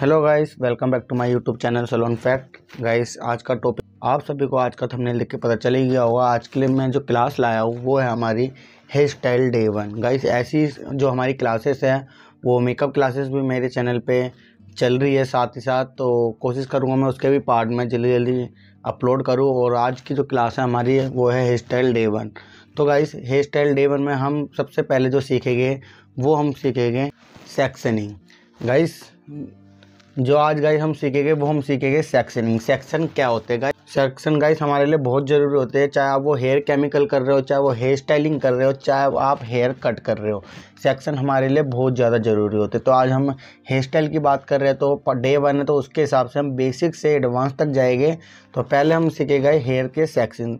Hello guys, welcome back to my YouTube channel salon fact. Guys, आज का topic आप सभी को आज का थंबनेल देख के पता चल ही गया होगा। आज के लिए मैं जो क्लास लाया हूँ वो है हमारी hair style day one. Guys, ऐसी जो हमारी क्लासेस हैं वो मेकअप क्लासेस भी मेरे चैनल पे चल रही है, साथ ही साथ तो कोशिश करूँगा मैं उसके भी पार्ट में जल्दी जल्दी अपलोड करूँ। और आज की जो क्लास है हमारी वो है हेयर स्टाइल डे वन। तो guys, hair style day one में हम सबसे पहले जो सीखेंगे वो हम सीखेंगे सेक्शनिंग। गाइस, जो आज गाइस हम सीखेंगे वो हम सीखेंगे सेक्शनिंग। सेक्शन क्या होते हैं गाइस? सेक्शन गाइस हमारे लिए बहुत ज़रूरी होते हैं, चाहे आप वो हेयर केमिकल कर रहे हो, चाहे वो हेयर स्टाइलिंग कर रहे हो, चाहे आप हेयर कट कर रहे हो, सेक्शन हमारे लिए बहुत ज़्यादा ज़रूरी होते हैं। तो आज हम हेयर स्टाइल की बात कर रहे हैं, तो डे वन है तो उसके हिसाब से हम बेसिक से एडवांस तक जाएंगे। तो पहले हम सीखेंगे हेयर के सेक्शन।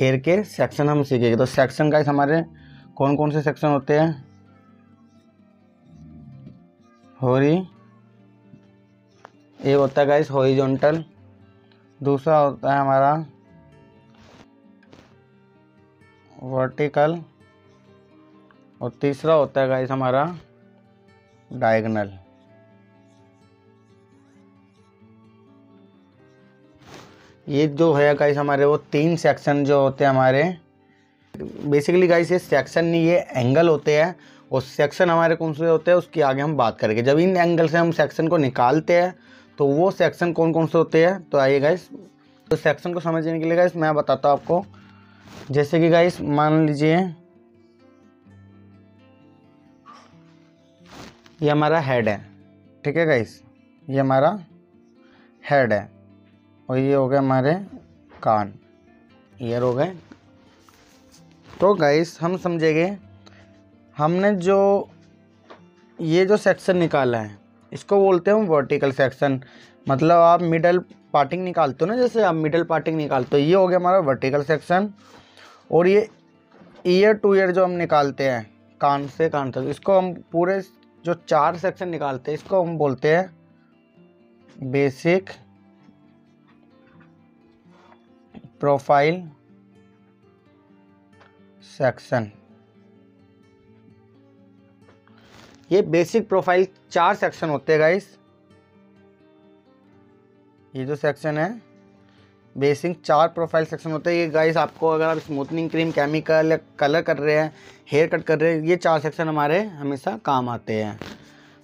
हेयर के सेक्शन हम सीखेंगे। तो सेक्शन गाइस हमारे कौन कौन से सेक्शन होते हैं? एक होता है गाइस हॉरिजॉन्टल, दूसरा होता है हमारा वर्टिकल, और तीसरा होता है गाइस हमारा डायगोनल। ये जो है गाइस हमारे वो तीन सेक्शन जो होते हैं हमारे, बेसिकली गाइस ये सेक्शन नहीं, ये एंगल होते हैं। और सेक्शन हमारे कौन से होते हैं उसकी आगे हम बात करेंगे। जब इन एंगल से हम सेक्शन को निकालते हैं तो वो सेक्शन कौन कौन से होते हैं, तो आइए गाइस। तो सेक्शन को समझने के लिए गाइस मैं बताता हूँ आपको। जैसे कि गाइस मान लीजिए ये हमारा हेड है, ठीक है गाइस, ये हमारा हेड है, और ये हो गए हमारे कान, ईयर हो गए। तो गाइस हम समझेंगे हमने जो ये जो सेक्शन निकाला है इसको बोलते हैं वर्टिकल सेक्शन। मतलब आप मिडल पार्टिंग निकालते हो ना, जैसे आप मिडल पार्टिंग निकालते हो, ये हो गया हमारा वर्टिकल सेक्शन। और ये ईयर टू ईयर जो हम निकालते हैं कान से कान तक, इसको हम पूरे जो चार सेक्शन निकालते हैं इसको हम बोलते हैं बेसिक, प्रोफाइल, सेक्शन। ये बेसिक प्रोफाइल चार सेक्शन होते हैं गाइस। ये जो सेक्शन है बेसिक चार प्रोफाइल सेक्शन होते हैं। ये गाइस आपको अगर आप स्मूथनिंग क्रीम, केमिकल, कलर कर रहे हैं, हेयर कट कर रहे हैं, ये चार सेक्शन हमारे हमेशा काम आते हैं।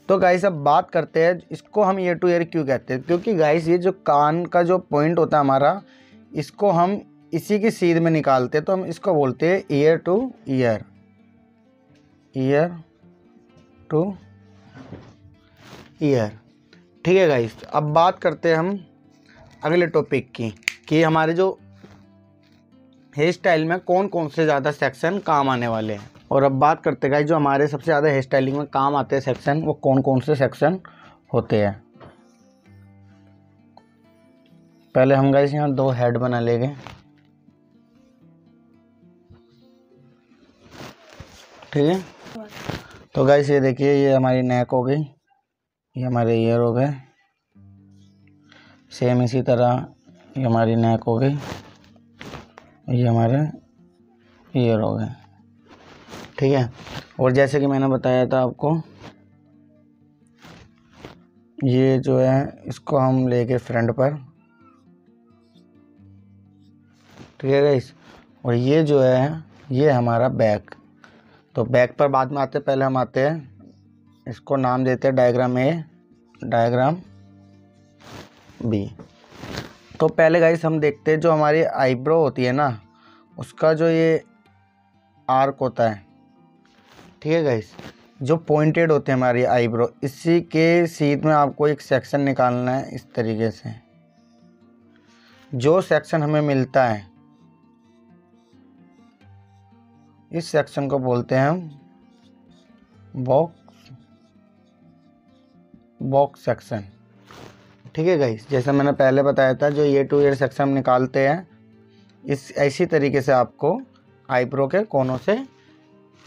तो गाइस अब बात करते हैं इसको हम ईयर टू ईयर क्यों कहते हैं, क्योंकि गाइस ये जो कान का जो पॉइंट होता है हमारा, इसको हम इसी की सीध में निकालते हैं, तो हम इसको बोलते हैं ear to ear, ear to ear, ठीक है गाइस। अब बात करते हैं हम अगले टॉपिक की कि हमारे जो हेयर स्टाइल में कौन कौन से ज़्यादा सेक्शन काम आने वाले हैं। और अब बात करते हैं गाइस जो हमारे सबसे ज़्यादा हेयर स्टाइलिंग में काम आते हैं सेक्शन, वो कौन कौन से सेक्शन होते हैं। पहले हम गाइस यहाँ दो हेड बना लेंगे, ठीक है। तो गाइस ये देखिए, ये हमारी नेक हो गई, ये हमारे ईयर हो गए, सेम इसी तरह ये हमारी नेक हो गई, ये हमारे ईयर हो गए, ठीक है। और जैसे कि मैंने बताया था आपको, ये जो है इसको हम लेके फ्रंट पर, ठीक है गाइस। और ये जो है ये हमारा बैक। तो बैक पर बाद में आते, पहले हम आते हैं इसको नाम देते हैं डायग्राम ए, डायग्राम बी। तो पहले गाइस हम देखते हैं जो हमारी आईब्रो होती है ना, उसका जो ये आर्क होता है, ठीक है गाइस, जो पॉइंटेड होते हैं हमारी आईब्रो, इसी के सीध में आपको एक सेक्शन निकालना है। इस तरीके से जो सेक्शन हमें मिलता है इस सेक्शन को बोलते हैं हम बॉक्स सेक्शन, ठीक है गाइस। जैसा मैंने पहले बताया था जो ईयर टू ईयर सेक्शन हम निकालते हैं, इस ऐसी तरीके से आपको आईब्रो के कोनों से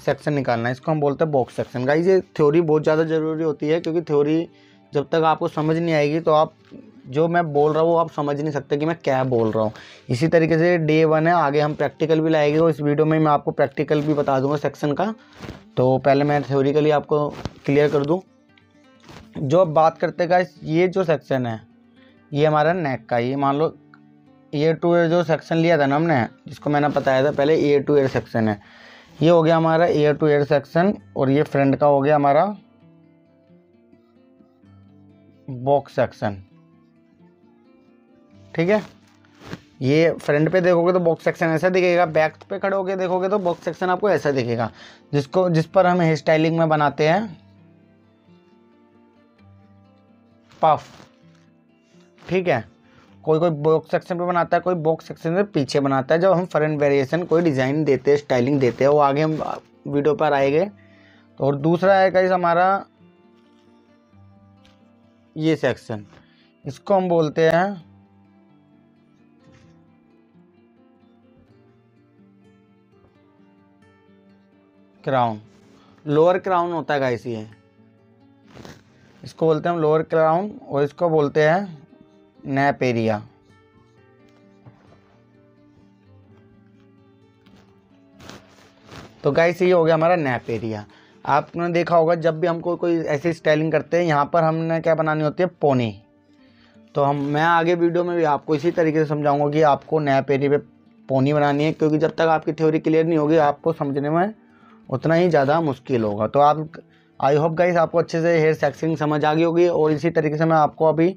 सेक्शन निकालना है, इसको हम बोलते हैं बॉक्स सेक्शन। गाइस ये थ्योरी बहुत ज़्यादा ज़रूरी होती है, क्योंकि थ्योरी जब तक आपको समझ नहीं आएगी तो आप जो मैं बोल रहा हूँ आप समझ नहीं सकते कि मैं क्या बोल रहा हूँ। इसी तरीके से डे वन है, आगे हम प्रैक्टिकल भी लाएंगे और इस वीडियो में मैं आपको प्रैक्टिकल भी बता दूंगा सेक्शन का। तो पहले मैं थ्योरिकली आपको क्लियर कर दूँ। जो अब बात करते हैं गाइस, ये जो सेक्शन है ये हमारा नेक का, ये मान लो ईयर टू ईयर जो सेक्शन लिया था ना हमने, जिसको मैंने बताया था पहले ईयर टू ईयर सेक्शन है, ये हो गया हमारा ईयर टू ईयर सेक्शन। और ये फ्रंट का हो गया हमारा बॉक्स सेक्शन, ठीक है। ये फ्रंट पे देखोगे तो बॉक्स सेक्शन ऐसा दिखेगा, बैक पे खड़े होके देखोगे तो बॉक्स सेक्शन आपको ऐसा दिखेगा, जिसको जिस पर हम हेयर स्टाइलिंग में बनाते हैं पफ, ठीक है। कोई कोई बॉक्स सेक्शन पे बनाता है, कोई बॉक्स सेक्शन से पीछे बनाता है। जब हम फ्रंट वेरिएशन कोई डिज़ाइन देते हैं, स्टाइलिंग देते हैं, वो आगे हम वीडियो पर आएंगे। तो और दूसरा है गाइस हमारा ये सेक्शन, इसको हम बोलते हैं क्राउन, लोअर क्राउन होता है गाइस ये, इसको बोलते हैं हम लोअर क्राउन। और इसको बोलते हैं नैप एरिया, तो गाइस ये हो गया हमारा नैप एरिया। आपने देखा होगा जब भी हम कोई ऐसी स्टाइलिंग करते हैं, यहाँ पर हमने क्या बनानी होती है, पोनी। तो मैं आगे वीडियो में भी आपको इसी तरीके से समझाऊंगा कि आपको नैप एरिया पे पोनी बनानी है, क्योंकि जब तक आपकी थ्योरी क्लियर नहीं होगी आपको समझने में उतना ही ज़्यादा मुश्किल होगा। तो आप आई होप गाइस आपको अच्छे से हेयर सेक्शनिंग समझ आ गई होगी। और इसी तरीके से मैं आपको अभी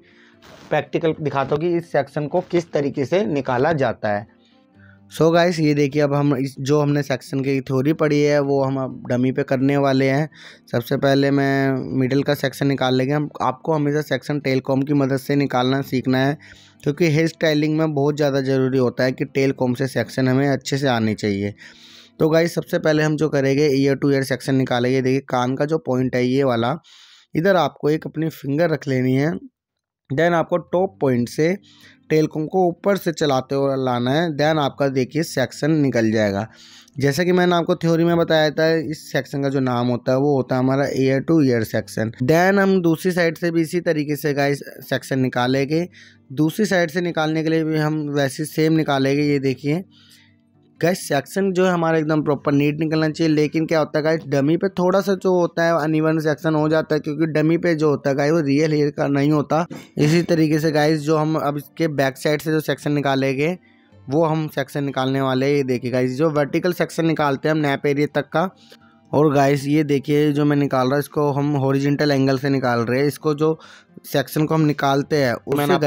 प्रैक्टिकल दिखाता हूँ कि इस सेक्शन को किस तरीके से निकाला जाता है। सो गाइस ये देखिए, अब हम जो हमने सेक्शन की थ्योरी पढ़ी है वो हम अब डमी पे करने वाले हैं। सबसे पहले मैं मिडिल का सेक्शन निकाल लेंगे हम। आपको हमेशा सेक्शन टेल कॉम की मदद से निकालना सीखना है, क्योंकि हेयर स्टाइलिंग में बहुत ज़्यादा ज़रूरी होता है कि टेल कॉम से सेक्शन हमें अच्छे से आने चाहिए। तो गाइस सबसे पहले हम जो करेंगे ईयर टू ईयर सेक्शन निकालेंगे। देखिए कान का जो पॉइंट है ये वाला, इधर आपको एक अपनी फिंगर रख लेनी है, देन आपको टॉप पॉइंट से टेल कॉम को ऊपर से चलाते हुए लाना है, देन आपका देखिए सेक्शन निकल जाएगा। जैसा कि मैंने आपको थ्योरी में बताया था, इस सेक्शन का जो नाम होता है वो होता है हमारा ear to ear section. Then हम दूसरी साइड से भी इसी तरीके से गाइस सेक्शन निकालेंगे। दूसरी साइड से निकालने के लिए भी हम वैसे सेम निकालेंगे। ये देखिए गाइस सेक्शन जो है हमारा एकदम प्रॉपर नीट निकलना चाहिए, लेकिन क्या होता है गाइस डमी पे थोड़ा सा जो होता है अनइवन सेक्शन हो जाता है, क्योंकि डमी पे जो होता है गाइस वो रियल हेयर का नहीं होता। इसी तरीके से गाइस जो हम अब इसके बैक साइड से जो सेक्शन निकालेंगे वो हम सेक्शन निकालने वाले हैं। ये देखिए गाइस जो वर्टिकल सेक्शन निकालते हैं हम नैप एरिया तक का, और गाइस ये देखिए जो मैं निकाल रहा हूँ इसको हम हॉरिजॉन्टल एंगल से निकाल रहे हैं। इसको जो सेक्शन को हम निकालते हैं उसमें गाइस हम कहते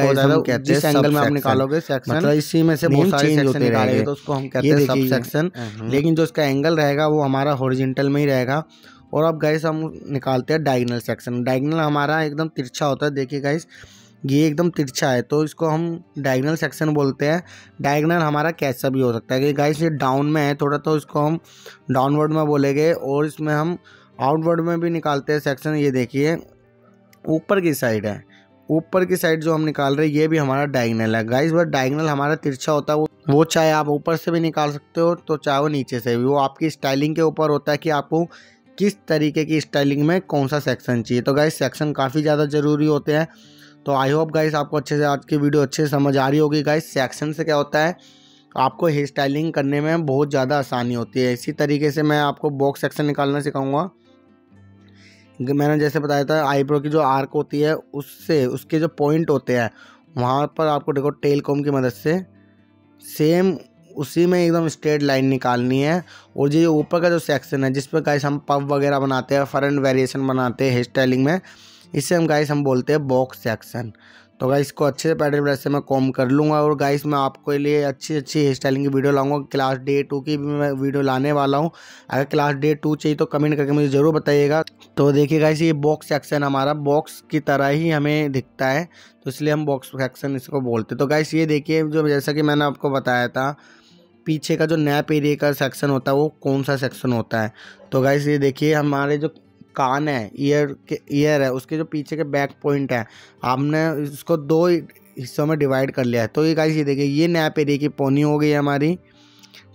हैं एंगल में आप निकालोगे सेक्शन, मतलब इसी में से बहुत सारे सेक्शन निकालेंगे तो उसको हम कहते हैं सब सेक्शन। लेकिन जो इसका एंगल रहेगा वो हमारा हॉरिजॉन्टल में ही रहेगा। और अब गाइस हम निकालते हैं डायगोनल सेक्शन। डायगोनल हमारा एकदम तिरछा होता है, देखिए गाइस ये एकदम तिरछा है, तो इसको हम डायगोनल सेक्शन बोलते हैं। डायगोनल हमारा कैसा भी हो सकता है कि गाइस ये डाउन में है थोड़ा, तो इसको हम डाउनवर्ड में बोलेंगे। और इसमें हम आउटवर्ड में भी निकालते हैं सेक्शन। ये देखिए ऊपर की साइड है, ऊपर की साइड जो हम निकाल रहे हैं ये भी हमारा डायगोनल है गाइस। बस डायगोनल हमारा तिरछा होता है, वो चाहे आप ऊपर से भी निकाल सकते हो तो चाहे वो नीचे से भी, वो आपकी स्टाइलिंग के ऊपर होता है कि आपको किस तरीके की स्टाइलिंग में कौन सा सेक्शन चाहिए। तो गाइस सेक्शन काफ़ी ज़्यादा ज़रूरी होते हैं। तो आई होप गाइस आपको अच्छे से आज की वीडियो अच्छे से समझ आ रही होगी। गाइस सेक्शन से क्या होता है आपको हेयर स्टाइलिंग करने में बहुत ज़्यादा आसानी होती है। इसी तरीके से मैं आपको बॉक्स सेक्शन निकालना सिखाऊंगा। मैंने जैसे बताया था आईब्रो की जो आर्क होती है उससे उसके जो पॉइंट होते हैं वहाँ पर आपको देखो टेल कॉम की मदद से सेम उसी में एकदम स्ट्रेट लाइन निकालनी है। और जो ऊपर का जो सेक्शन है जिस पर गाइस हम पफ वगैरह बनाते हैं, फ्रंट वेरिएशन बनाते हैं हेयर स्टाइलिंग में, इसे हम गाइस हम बोलते हैं बॉक्स सेक्शन। तो गाइस इसको अच्छे से पैडल ब्रश से मैं कॉम कर लूँगा। और गाइस मैं आपके लिए अच्छी अच्छी हेयर स्टाइलिंग की वीडियो लाऊंगा। क्लास डे 2 की भी मैं वीडियो लाने वाला हूँ। अगर क्लास डे 2 चाहिए तो कमेंट करके मुझे ज़रूर बताइएगा। तो देखिए गाइस ये बॉक्स सेक्शन हमारा बॉक्स की तरह ही हमें दिखता है, तो इसलिए हम बॉक्स सेक्शन इसको बोलते हैं। तो गाइस ये देखिए जो जैसा कि मैंने आपको बताया था पीछे का जो नैप एरिया का सेक्शन होता है वो कौन सा सेक्शन होता है। तो गाइस ये देखिए हमारे जो कान है ईयर है उसके जो पीछे के बैक पॉइंट है हमने इसको दो हिस्सों में डिवाइड कर लिया है। तो ये गाइस ये देखिए ये नैप एरिया की पोनी हो गई हमारी,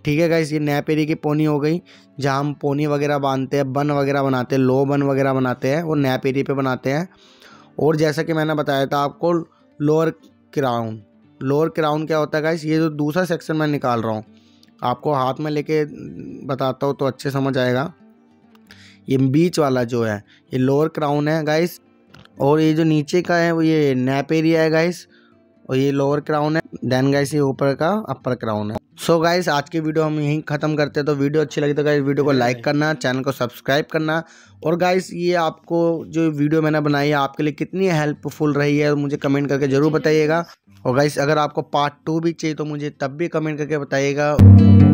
ठीक है गाइस ये नैप एरिया की पोनी हो गई, जहाँ हम पोनी वगैरह बांधते हैं, बन वगैरह बनाते हैं, लो बन वगैरह बनाते हैं, वो नैप एरिया पे बनाते हैं। और जैसा कि मैंने बताया था आपको लोअर क्राउन, लोअर क्राउन क्या होता है गाइस ये जो दूसरा सेक्शन मैं निकाल रहा हूँ आपको हाथ में लेके बताता हूँ तो अच्छे समझ आएगा। ये बीच वाला जो है ये लोअर क्राउन है गाइस। और ये जो नीचे का है वो ये नैप एरिया है गाइस, और ये लोअर क्राउन है। देन गाइस ये ऊपर का अपर क्राउन है। सो गाइस आज की वीडियो हम यहीं खत्म करते हैं। तो वीडियो अच्छी लगी तो गाइस वीडियो को लाइक करना, चैनल को सब्सक्राइब करना। और गाइस ये आपको जो वीडियो मैंने बनाई है आपके लिए कितनी हेल्पफुल रही है मुझे कमेंट करके ज़रूर बताइएगा। और गाइस अगर आपको पार्ट 2 भी चाहिए तो मुझे तब भी कमेंट करके बताइएगा।